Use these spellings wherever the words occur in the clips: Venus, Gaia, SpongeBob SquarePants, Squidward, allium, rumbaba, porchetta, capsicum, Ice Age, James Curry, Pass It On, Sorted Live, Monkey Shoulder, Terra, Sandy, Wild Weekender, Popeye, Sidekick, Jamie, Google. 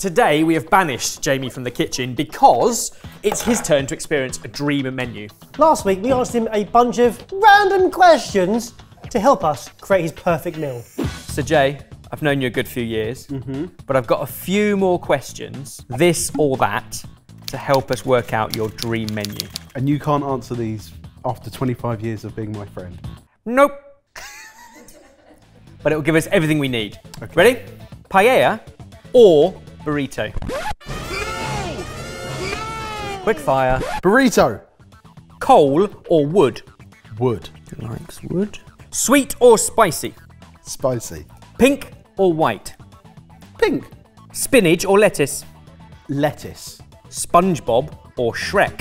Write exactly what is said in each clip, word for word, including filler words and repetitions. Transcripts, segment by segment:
Today we have banished Jamie from the kitchen because it's his turn to experience a dream menu. Last week we asked him a bunch of random questions to help us create his perfect meal. So Jay, I've known you a good few years, mm-hmm. but I've got a few more questions, this or that, to help us work out your dream menu. And you can't answer these after twenty-five years of being my friend? Nope. But it'll give us everything we need. Okay. Ready? Paella or burrito? No! No! Quick fire. Burrito. Coal or wood? Wood. He likes wood. Sweet or spicy? Spicy. Pink or white? Pink. Spinach or lettuce? Lettuce. SpongeBob or Shrek?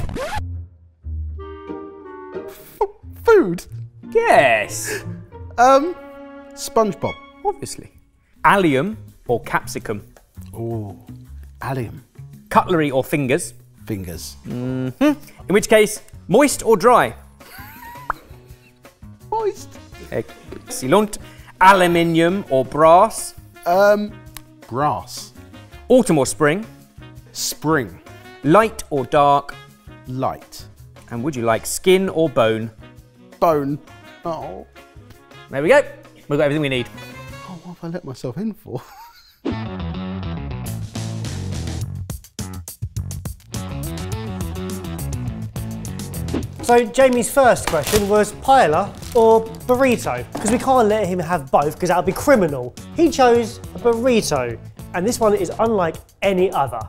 F- food? Yes. um, SpongeBob. Obviously. Allium or capsicum? Oh, allium. Cutlery or fingers? Fingers. Mm-hmm. In which case, moist or dry? Moist. Excellent. Aluminium or brass? Um, brass. Autumn or spring? Spring. Light or dark? Light. And would you like skin or bone? Bone. Oh. There we go. We've got everything we need. Oh, what have I let myself in for? So Jamie's first question was paella or burrito, because we can't let him have both because that would be criminal. He chose a burrito, and this one is unlike any other.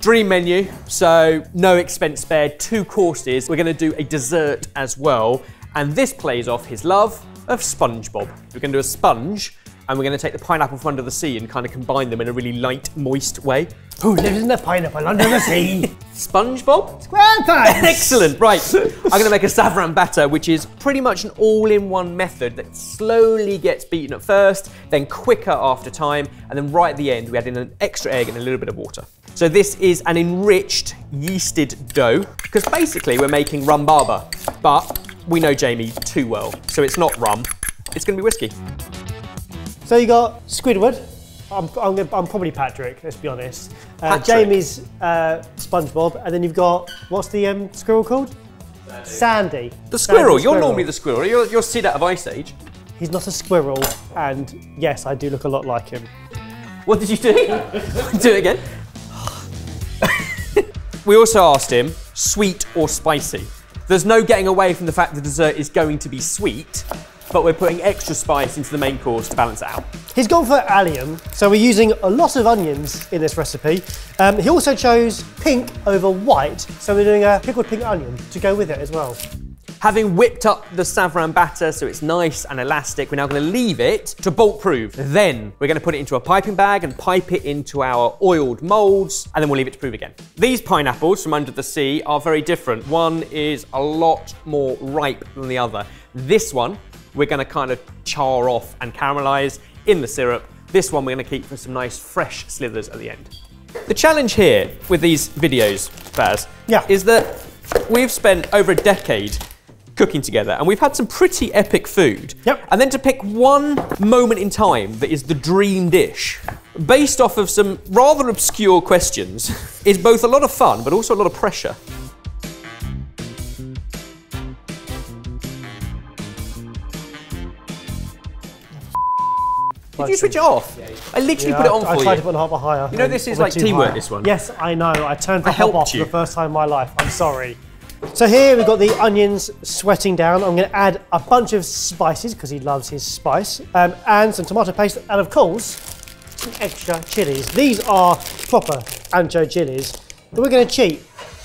Dream menu, so no expense spared, two courses. We're going to do a dessert as well, and this plays off his love of SpongeBob. We're going to do a sponge, and we're going to take the pineapple from under the sea and kind of combine them in a really light, moist way. Who lives in the pineapple under the sea? SpongeBob SquarePants! Excellent, right. I'm going to make a saffron batter, which is pretty much an all-in-one method that slowly gets beaten at first, then quicker after time, and then right at the end, we add in an extra egg and a little bit of water. So this is an enriched, yeasted dough, because basically we're making rumbaba, but we know Jamie too well, so it's not rum, it's going to be whiskey. So you got Squidward. I'm, I'm, I'm probably Patrick, let's be honest. Uh, Jamie's uh, SpongeBob, and then you've got, what's the um, squirrel called? Sandy. Sandy. The squirrel, Sandy's you're squirrel. Normally the squirrel. You're, you're Sid out of Ice Age. He's not a squirrel, and yes, I do look a lot like him. What did you do? Do it again. We also asked him, sweet or spicy? There's no getting away from the fact the dessert is going to be sweet, but we're putting extra spice into the main course to balance it out. He's gone for allium, so we're using a lot of onions in this recipe. Um, he also chose pink over white, so we're doing a pickled pink onion to go with it as well. Having whipped up the saffron batter so it's nice and elastic, we're now going to leave it to bolt-proof. Then we're going to put it into a piping bag and pipe it into our oiled moulds, and then we'll leave it to prove again. These pineapples from under the sea are very different. One is a lot more ripe than the other. This one we're going to kind of char off and caramelize in the syrup. This one we're going to keep for some nice fresh slivers at the end. The challenge here with these videos, Baz, yeah. is that we've spent over a decade cooking together and we've had some pretty epic food. Yep. And then to pick one moment in time that is the dream dish, based off of some rather obscure questions, is both a lot of fun but also a lot of pressure. Did you switch it off? Yeah, yeah. I literally yeah, put it on I, for I you. I tried to put the hopper higher. You know this is like teamwork, higher. This one. Yes, I know. I turned the hopper off for the first time in my life. I'm sorry. So here we've got the onions sweating down. I'm going to add a bunch of spices, because he loves his spice, um, and some tomato paste, and of course, some extra chilies. These are proper ancho chilies, but we're going to cheat.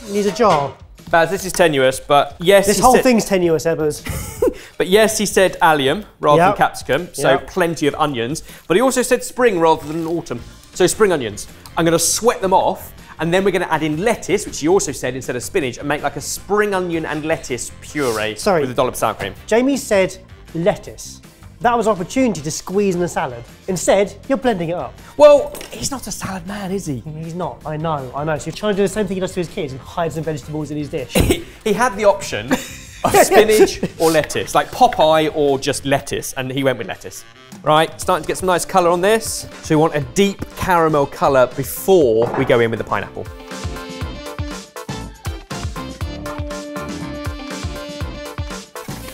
Use a jar. Baz, this is tenuous, but yes... This whole thing's tenuous, Ebbers. But yes, he said allium rather yep. than capsicum, so yep. plenty of onions. But he also said spring rather than autumn, so spring onions. I'm going to sweat them off, and then we're going to add in lettuce, which he also said instead of spinach, and make like a spring onion and lettuce puree Sorry. with a dollop of sour cream. Jamie said lettuce. That was an opportunity to squeeze in a salad. Instead, you're blending it up. Well, he's not a salad man, is he? He's not, I know, I know. So you're trying to do the same thing he does to his kids and hide some vegetables in his dish. He had the option of spinach or lettuce, like Popeye or just lettuce, and he went with lettuce. Right, starting to get some nice colour on this. So we want a deep caramel colour before we go in with the pineapple.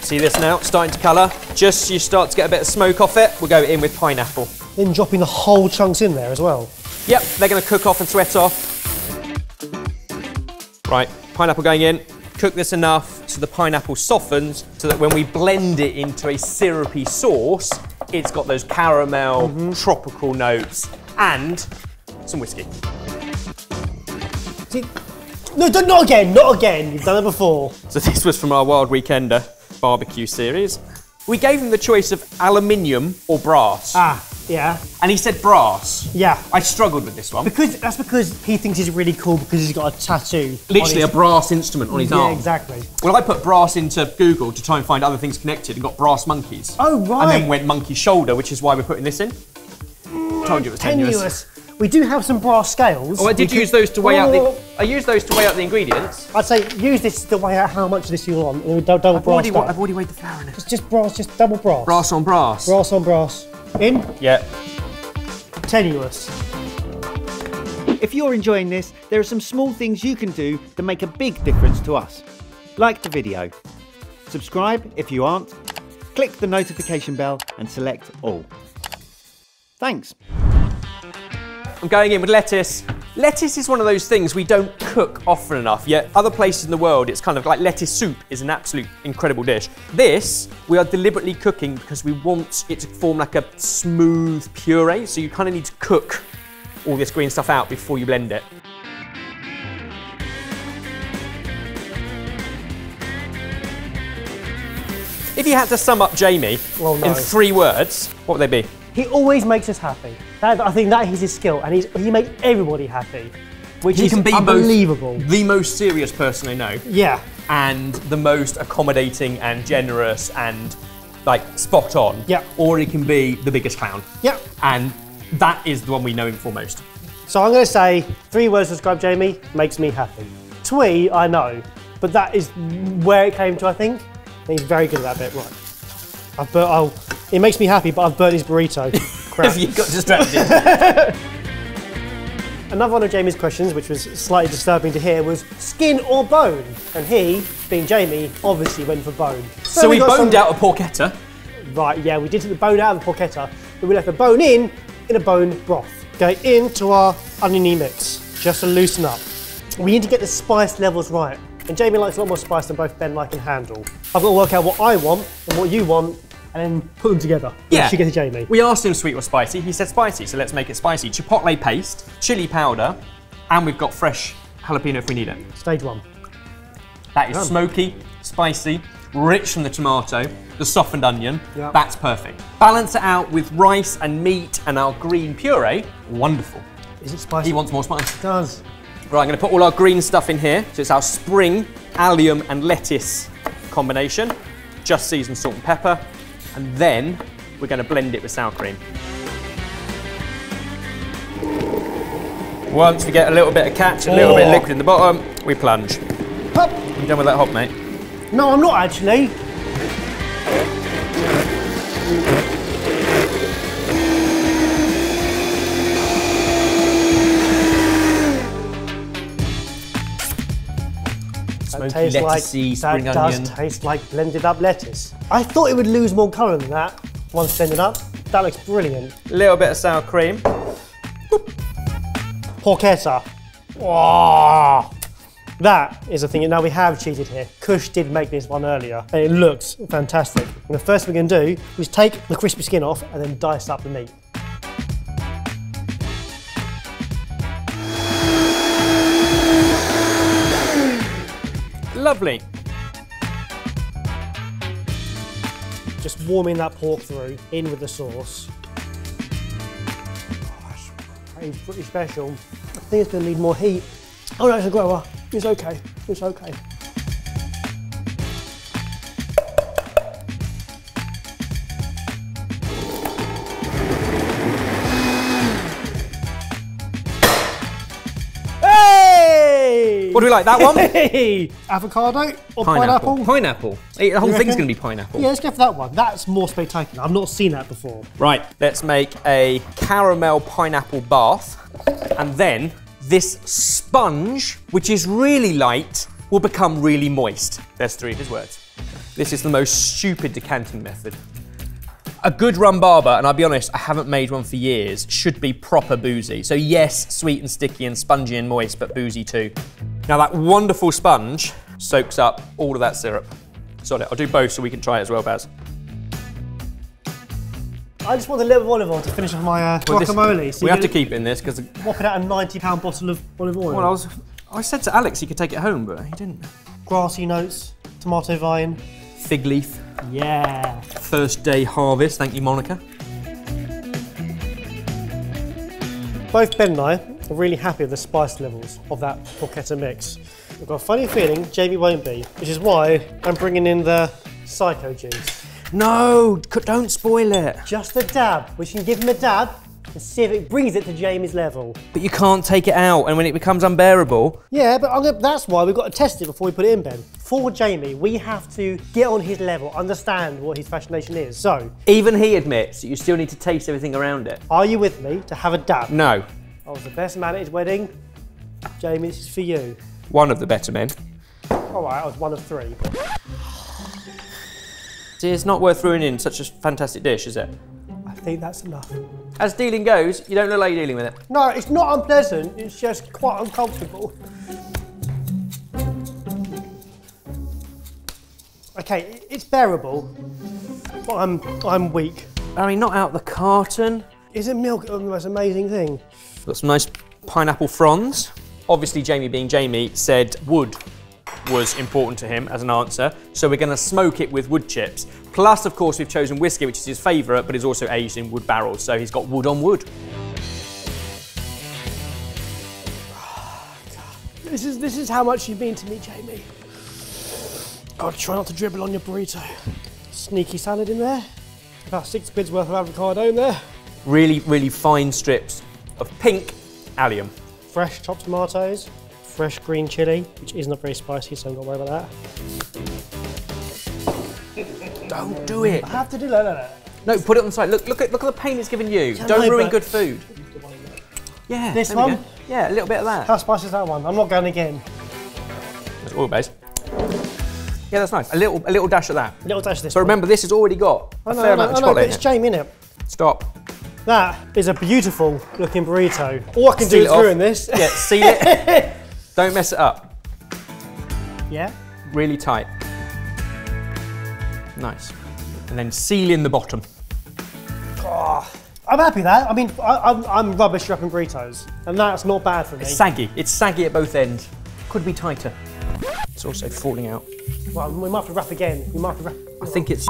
See this now, starting to colour. Just so you start to get a bit of smoke off it, we'll go in with pineapple. Then dropping the whole chunks in there as well. Yep, they're gonna cook off and sweat off. Right, pineapple going in. Cook this enough so the pineapple softens so that when we blend it into a syrupy sauce, it's got those caramel, mm-hmm. tropical notes and some whiskey. See, no, not again, not again. You've done it before. So this was from our Wild Weekender barbecue series. We gave him the choice of aluminium or brass. Ah, yeah. And he said brass. Yeah. I struggled with this one. Because that's because he thinks he's really cool because he's got a tattoo. Literally a brass instrument on his yeah, arm. Yeah, exactly. Well, I put brass into Google to try and find other things connected and got brass monkeys. Oh, right. And then went monkey shoulder, which is why we're putting this in. Mm, Told you it was tenuous. tenuous. We do have some brass scales. Oh, I did we use could... those to weigh oh, out the... I used those to weigh out the ingredients. I'd say use this to weigh out how much of this you want. Double I've brass already, I've already weighed the flour in it. Just, just brass, just double brass. Brass on brass. Brass on brass. In? Yeah. Tenuous. If you're enjoying this, there are some small things you can do that make a big difference to us. Like the video. Subscribe if you aren't. Click the notification bell and select all. Thanks. I'm going in with lettuce. Lettuce is one of those things we don't cook often enough, yet other places in the world it's kind of like lettuce soup is an absolute incredible dish. This, we are deliberately cooking because we want it to form like a smooth puree, so you kind of need to cook all this green stuff out before you blend it. If you had to sum up Jamie well, no. in three words, what would they be? He always makes us happy. That, I think that is his skill, and he's, he makes everybody happy, which he is can be unbelievable. Both the most serious person I know. Yeah. And the most accommodating and generous and like spot on. Yeah. Or he can be the biggest clown. Yeah. And that is the one we know him for most. So I'm going to say three words to describe Jamie: makes me happy. Twee, I know, but that is where it came to. I think and he's very good at that bit. Right. I've burnt, I'll, it makes me happy, but I've burnt his burrito. Crap. You got distracted. Another one of Jamie's questions, which was slightly disturbing to hear, was skin or bone? And he, being Jamie, obviously went for bone. So, so we, we boned some... out a porchetta. Right, yeah, we did take the bone out of the porchetta, but we left the bone in, in a bone broth. Go into our oniony mix, just to loosen up. We need to get the spice levels right. And Jamie likes a lot more spice than both Ben and I can handle. I've got to work out what I want and what you want and then put them together. Yeah. She gets Jamie. We asked him sweet or spicy. He said spicy, so let's make it spicy. Chipotle paste, chili powder, and we've got fresh jalapeno if we need it. Stage one. That is Yum. smoky, spicy, rich from the tomato, the softened onion. Yep. That's perfect. Balance it out with rice and meat and our green puree. Wonderful. Is it spicy? He wants more spice. It does. Right, I'm going to put all our green stuff in here. So it's our spring, allium and lettuce combination. Just seasoned salt and pepper. And then we're going to blend it with sour cream. Once we get a little bit of catch, a little oh. bit of liquid in the bottom, we plunge. Pop. You done with that hot, mate? No, I'm not actually. That tastes lettuce, like, that does onion. taste like blended up lettuce. I thought it would lose more colour than that once blended up. That looks brilliant. A little bit of sour cream. Boop. Porchetta. Oh, that is a thing. Now we have cheated here. Kush did make this one earlier and it looks fantastic. And the first thing we're going to do is take the crispy skin off and then dice up the meat. Lovely. Just warming that pork through, in with the sauce. Oh, that is pretty special. I think it's going to need more heat. Oh no, it's a grower. It's okay. It's okay. What What do we like, that one? Hey. Avocado or pineapple? Pineapple. Pineapple. Hey, the whole thing's going to be pineapple. Yeah, let's go for that one. That's more spectacular. I've not seen that before. Right, let's make a caramel pineapple bath. And then this sponge, which is really light, will become really moist. There's three of his words. This is the most stupid decanting method. A good rum barber, and I'll be honest, I haven't made one for years, should be proper boozy. So yes, sweet and sticky and spongy and moist, but boozy too. Now that wonderful sponge soaks up all of that syrup. Sorry, I'll do both so we can try it as well, Baz. I just want the little olive oil to finish off my uh, well, guacamole. This, so we have to keep it in this because... Whopping out a ninety pound bottle of olive oil. Well, I, was, I said to Alex he could take it home, but he didn't. Grassy notes, tomato vine. Fig leaf. Yeah. First day harvest, thank you, Monica. Both Ben and I are really happy with the spice levels of that porchetta mix. I've got a funny feeling Jamie won't be, which is why I'm bringing in the psycho juice. No, don't spoil it. Just a dab. We can give him a dab and see if it brings it to Jamie's level. But you can't take it out, and when it becomes unbearable... Yeah, but I'm gonna, that's why we've got to test it before we put it in, Ben. For Jamie, we have to get on his level, understand what his fascination is, so... Even he admits that you still need to taste everything around it. Are you with me to have a dab? No. I was the best man at his wedding. Jamie, this is for you. One of the better men. All right, I was one of three. See, it's not worth ruining such a fantastic dish, is it? I think that's enough. As dealing goes, you don't look like you're dealing with it. No, it's not unpleasant, it's just quite uncomfortable. Okay, it's bearable, but I'm, I'm weak. I mean, not out the carton. Isn't milk the most amazing thing? Got some nice pineapple fronds. Obviously, Jamie being Jamie said wood was important to him as an answer, so we're going to smoke it with wood chips. Plus, of course, we've chosen whiskey, which is his favourite, but is also aged in wood barrels, so he's got wood on wood. Oh, God. This is this is how much you mean to me, Jamie. God, try not to dribble on your burrito. Sneaky salad in there. About six quid's worth of avocado in there. Really, really fine strips of pink allium. Fresh chopped tomatoes. Fresh green chilli, which is not very spicy, so don't worry about that. Don't do it. I have to do that. No, no, no. no, put it on the side. Look, look at, look at the pain it's given you. Yeah, don't no, ruin good food. Yeah. This one. Go. Yeah, a little bit of that. How spicy is that one? I'm not going again. That's oil base. Yeah, that's nice. A little, a little dash of that. A little dash of this. So remember, one. This has already got I know, a fair I know, amount of chocolate. It's Jamie, innit? Stop. That is a beautiful looking burrito. All I can seal do is ruin this. Yeah, seal it. Don't mess it up. Yeah. Really tight. Nice. And then seal in the bottom. Oh, I'm happy with that. I mean, I, I'm, I'm rubbish wrapping burritos, and that's not bad for me. It's saggy. It's saggy at both ends. Could be tighter. It's also falling out. Well, we might have to wrap again. We might have to wrap. I think it's.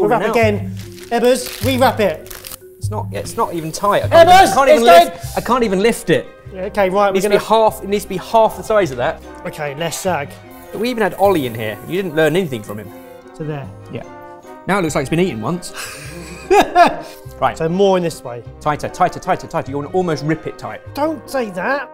We'll wrap out. Again. Ebbers, rewrap it. It's not. It's not even tight. I can't, Ebbers, I can't even it's lift. I can't even lift it. Okay, right, we're gonna... half, it needs to be half the size of that. Okay, less sag. But we even had Ollie in here. You didn't learn anything from him. So there. Yeah. Now it looks like it's been eaten once. Right. So more in this way. Tighter, tighter, tighter, tighter. You want to almost rip it tight. Don't say that.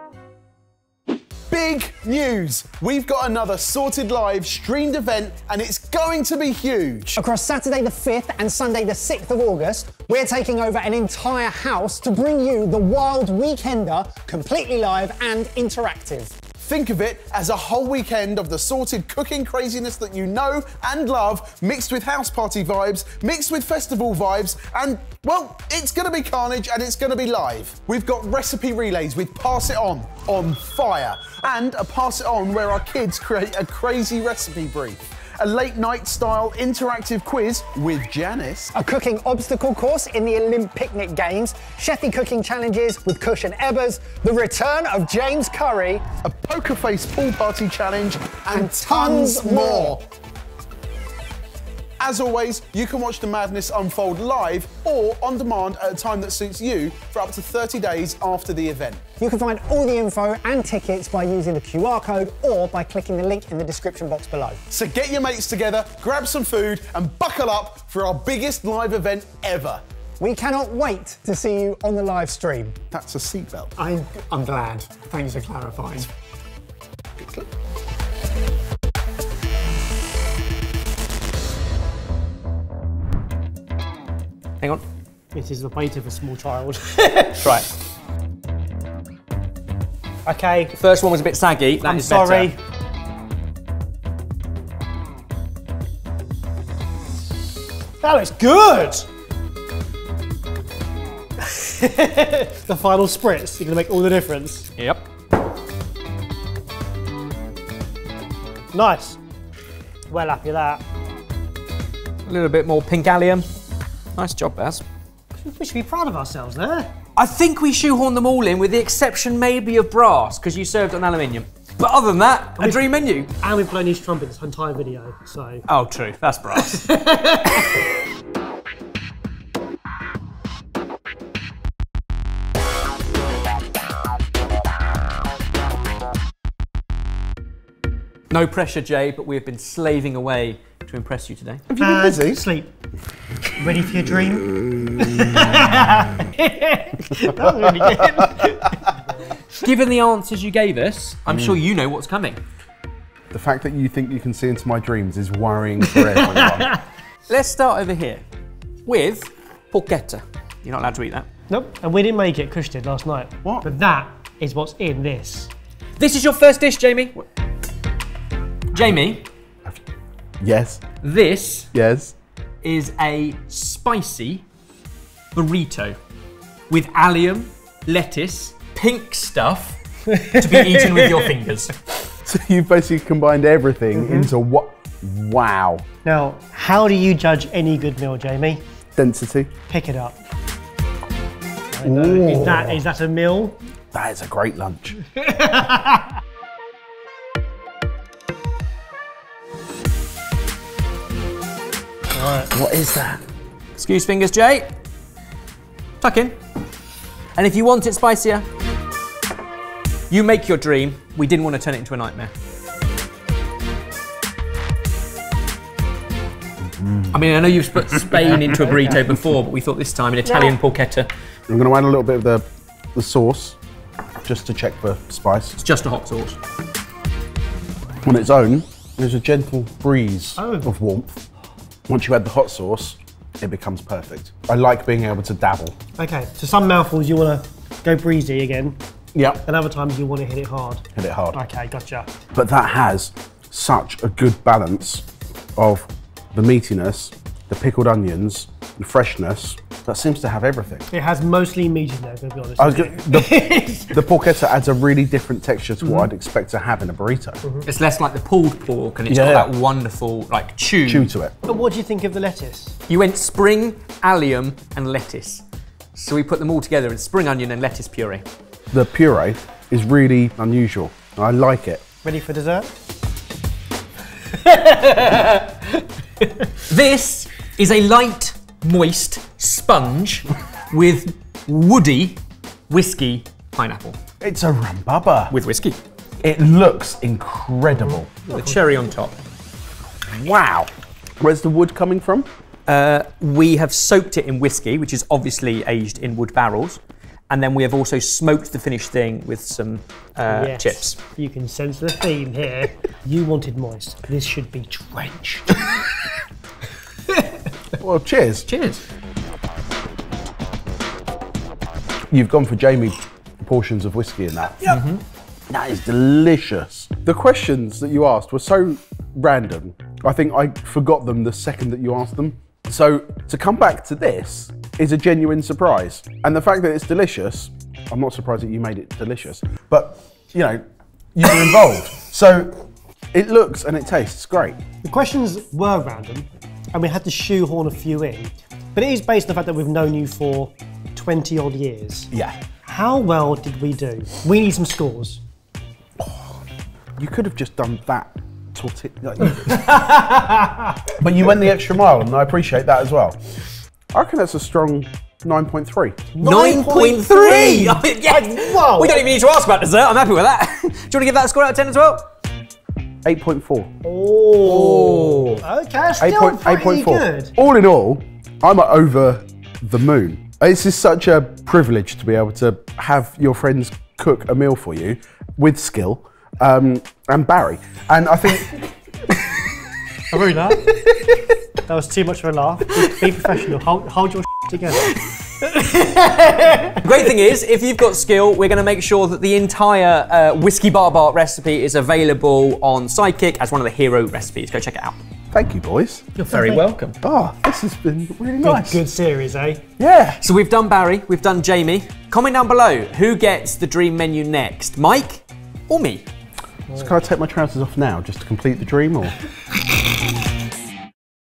Big news! We've got another Sorted Live streamed event, and it's going to be huge. Across Saturday the fifth and Sunday the sixth of August, we're taking over an entire house to bring you the Wild Weekender, completely live and interactive. Think of it as a whole weekend of the sorted cooking craziness that you know and love, mixed with house party vibes, mixed with festival vibes, and, well, it's gonna be carnage and it's gonna be live. We've got recipe relays with Pass It On, on fire, and a Pass It On where our kids create a crazy recipe brief. A late night style interactive quiz with Janice. A cooking obstacle course in the Olympic Games. Chefy cooking challenges with Kush and Ebbers. The return of James Curry. A poker face pool party challenge. And, and tons, tons more. more. As always, you can watch the madness unfold live or on demand at a time that suits you for up to thirty days after the event. You can find all the info and tickets by using the Q R code or by clicking the link in the description box below. So get your mates together, grab some food and buckle up for our biggest live event ever. We cannot wait to see you on the live stream. That's a seatbelt. I'm, I'm glad. Thanks for clarifying. Hang on. It is the weight of a small child. Right. Okay. The first one was a bit saggy. That I'm is sorry. Better. That looks good. The final spritz. You're gonna make all the difference. Yep. Nice. Well happy with that. A little bit more pink allium. Nice job, Baz. We should be proud of ourselves there. I think we shoehorned them all in, with the exception maybe of brass, because you served on aluminium. But other than that, and a dream menu. And we've blown each trumpet this entire video, so. Oh, true. That's brass. No pressure, Jay, but we have been slaving away to impress you today. Have you been busy? Sleep. Ready for your dream? That was really good. Given the answers you gave us, I'm mm. sure you know what's coming. The fact that you think you can see into my dreams is worrying for everyone. Let's start over here with porchetta. You're not allowed to eat that. Nope, and we didn't make it, Kush did last night. What? But that is what's in this. This is your first dish, Jamie. What? Jamie. Yes. This. Yes. Is a spicy burrito with allium, lettuce, pink stuff to be eaten with your fingers. So you've basically combined everything mm-hmm. into what? Wow. Now, how do you judge any good meal, Jamie? Density. Pick it up. I know. Is that, is that a meal? That is a great lunch. Right. What is that? Excuse fingers, Jay. Tuck in. And if you want it spicier, you make your dream. We didn't want to turn it into a nightmare. Mm. I mean, I know you've put Spain into a burrito before, but we thought this time an Italian no. porchetta. I'm going to add a little bit of the, the sauce, just to check for spice. It's just a hot sauce. On its own, there's a gentle breeze oh. of warmth. Once you add the hot sauce, it becomes perfect. I like being able to dabble. Okay, so some mouthfuls you want to go breezy again. Yep. And other times you want to hit it hard. Hit it hard. Okay, gotcha. But that has such a good balance of the meatiness, the pickled onions, the freshness. That seems to have everything. It has mostly meat in there, to be honest. I was gonna, the, the porchetta adds a really different texture to mm-hmm. what I'd expect to have in a burrito. Mm-hmm. It's less like the pulled pork, and it's yeah. got that wonderful like chew. chew to it. But what do you think of the lettuce? You went spring, allium, and lettuce. So we put them all together in spring onion and lettuce puree. The puree is really unusual. I like it. Ready for dessert? This is a light, moist sponge with woody whiskey pineapple. It's a rumbaba. With whiskey. It looks incredible. With a cherry on top. Wow. Where's the wood coming from? Uh, we have soaked it in whiskey, which is obviously aged in wood barrels. And then we have also smoked the finished thing with some uh, yes. chips. You can sense the theme here. You wanted moist. This should be drenched. Well, cheers. Cheers. You've gone for Jamie portions of whiskey in that. Yep. Mm-hmm. That is delicious. The questions that you asked were so random. I think I forgot them the second that you asked them. So to come back to this is a genuine surprise. And the fact that it's delicious, I'm not surprised that you made it delicious, but you know, you were involved. So it looks and it tastes great. The questions were random, and we had to shoehorn a few in. But it is based on the fact that we've known you for twenty odd years. Yeah. How well did we do? We need some scores. Oh, you could have just done that. But you went the extra mile, and I appreciate that as well. I reckon that's a strong nine point three. nine point three! I mean, yes. Wow. We don't even need to ask about dessert. I'm happy with that. Do you want to give that a score out of ten as well? eight point four. Oh, okay, still pretty good. All in all, I'm over the moon. This is such a privilege to be able to have your friends cook a meal for you with skill um, and Barry. And I think... I ruined that. That was too much of a laugh. Be professional. Hold, hold your s*** together. Great thing is, if you've got skill, we're going to make sure that the entire uh, Whiskey Bar Bar recipe is available on Sidekick as one of the hero recipes. Go check it out. Thank you, boys. You're very welcome. Oh, this has been really nice. Good, good series, eh? Yeah. So we've done Barry, we've done Jamie. Comment down below, who gets the dream menu next? Mike or me? So can I take my trousers off now just to complete the dream, or...?